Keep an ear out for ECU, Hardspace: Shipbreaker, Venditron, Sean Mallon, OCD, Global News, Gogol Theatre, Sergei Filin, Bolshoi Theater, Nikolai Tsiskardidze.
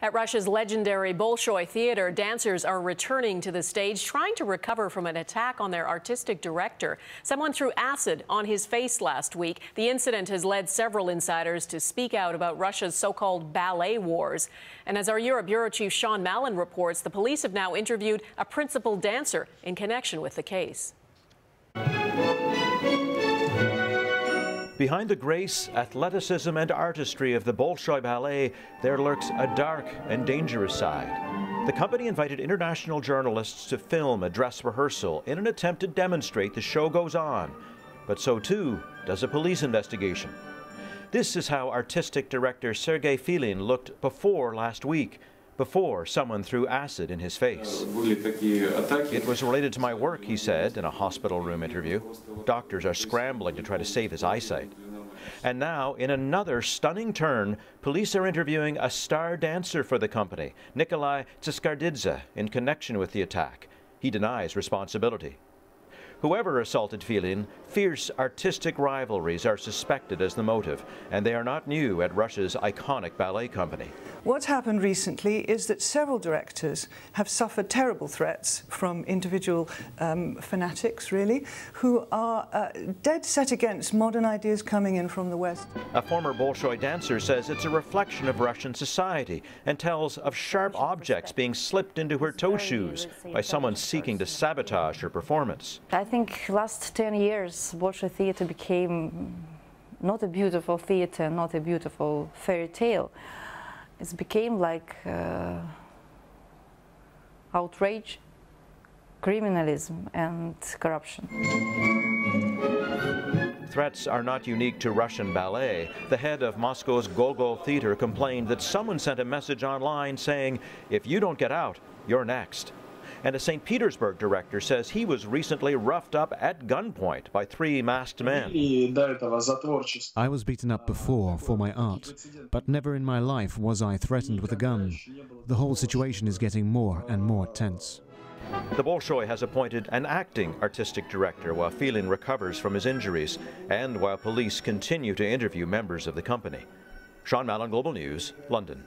At Russia's legendary Bolshoi Theater, dancers are returning to the stage trying to recover from an attack on their artistic director. Someone threw acid on his face last week. The incident has led several insiders to speak out about Russia's so-called ballet wars. And as our Europe Bureau Chief Sean Mallon reports, the police have now interviewed a principal dancer in connection with the case. Behind the grace, athleticism, and artistry of the Bolshoi Ballet, there lurks a dark and dangerous side. The company invited international journalists to film a dress rehearsal in an attempt to demonstrate the show goes on. But so too does a police investigation. This is how artistic director Sergei Filin looked before last week, before someone threw acid in his face. It was related to my work, he said in a hospital room interview. Doctors are scrambling to try to save his eyesight. And now, in another stunning turn, police are interviewing a star dancer for the company, Nikolai Tsiskardidze, in connection with the attack. He denies responsibility. Whoever assaulted Filin, fierce artistic rivalries are suspected as the motive, and they are not new at Russia's iconic ballet company. What's happened recently is that several directors have suffered terrible threats from individual fanatics, really, who are dead set against modern ideas coming in from the West. A former Bolshoi dancer says it's a reflection of Russian society and tells of sharp objects being slipped into her toe shoes by someone seeking to sabotage her performance. I think last 10 years, Bolshoi Theater became not a beautiful theater, not a beautiful fairy tale. It became like outrage, criminalism, and corruption. Threats are not unique to Russian ballet. The head of Moscow's Gogol Theatre complained that someone sent a message online saying, "If you don't get out, you're next." And a St. Petersburg director says he was recently roughed up at gunpoint by three masked men. I was beaten up before for my art, but never in my life was I threatened with a gun. The whole situation is getting more and more tense. The Bolshoi has appointed an acting artistic director while Filin recovers from his injuries and while police continue to interview members of the company. Sean Mallon, Global News, London.